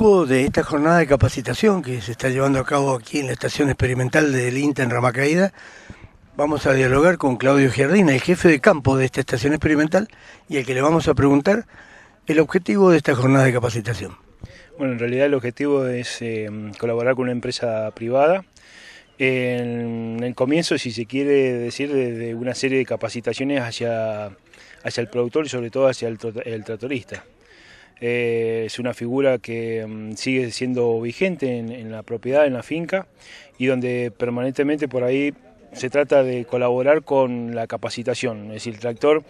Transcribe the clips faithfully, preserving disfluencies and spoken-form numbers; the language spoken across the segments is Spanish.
marco de esta jornada de capacitación que se está llevando a cabo aquí en la Estación Experimental del INTA en Rama Caída, vamos a dialogar con Claudio Giardina, el jefe de campo de esta Estación Experimental, y al que le vamos a preguntar el objetivo de esta jornada de capacitación. Bueno, en realidad el objetivo es eh, colaborar con una empresa privada. En el comienzo, si se quiere decir, de una serie de capacitaciones hacia, hacia el productor y sobre todo hacia el, el tractorista. Eh, es una figura que um, sigue siendo vigente en, en la propiedad, en la finca, y donde permanentemente por ahí se trata de colaborar con la capacitación. Es decir, el tractor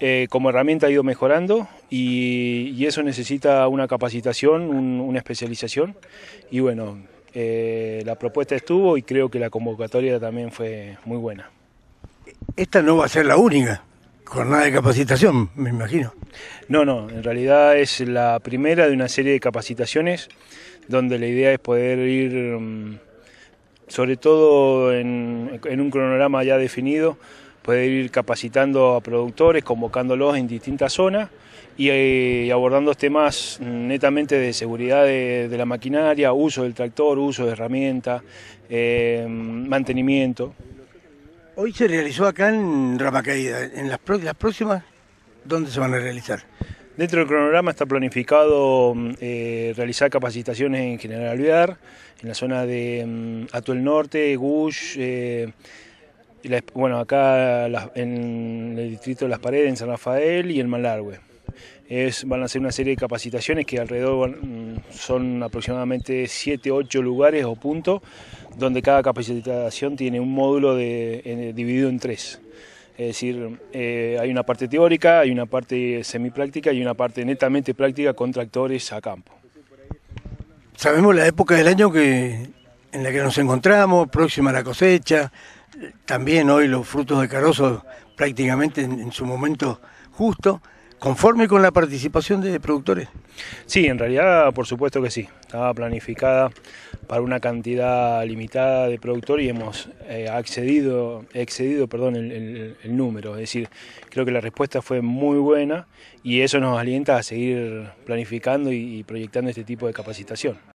eh, como herramienta ha ido mejorando y, y eso necesita una capacitación, un, una especialización, y bueno... Eh, la propuesta estuvo y creo que la convocatoria también fue muy buena. Esta no va a ser la única jornada de capacitación, me imagino. No, no, en realidad es la primera de una serie de capacitaciones donde la idea es poder ir, sobre todo en, en un cronograma ya definido, poder ir capacitando a productores, convocándolos en distintas zonas y, y abordando temas netamente de seguridad de, de la maquinaria, uso del tractor, uso de herramientas, eh, mantenimiento. Hoy se realizó acá en Rama Caída. ¿En las, las próximas dónde se van a realizar? Dentro del cronograma está planificado eh, realizar capacitaciones en General Alvear, en la zona de um, Atuel Norte, Gush... Eh, Bueno, acá en el distrito de Las Paredes, en San Rafael y en Malargue. Es, van a hacer una serie de capacitaciones que alrededor son aproximadamente siete, ocho lugares o puntos, donde cada capacitación tiene un módulo de, en, dividido en tres. Es decir, eh, hay una parte teórica, hay una parte semipráctica y una parte netamente práctica con tractores a campo. Sabemos la época del año que, en la que nos encontramos, próxima a la cosecha. También hoy los frutos de carozo prácticamente en, en su momento justo, conforme con la participación de productores. Sí, en realidad por supuesto que sí, estaba planificada para una cantidad limitada de productores y hemos eh, accedido, excedido perdón, el, el, el número, es decir, creo que la respuesta fue muy buena y eso nos alienta a seguir planificando y, y proyectando este tipo de capacitación.